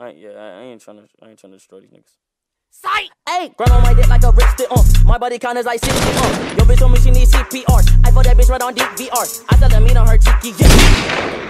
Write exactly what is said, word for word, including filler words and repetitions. I ain't, yeah, I ain't trying to, I ain't trying to destroy these niggas. Sight! Ayy, grab on my dick like a wrist it on. My body count is like sixty on. Yo bitch told me she needs C P R. I thought that bitch right on deep V R. I tell her meet on her cheeky, yeah.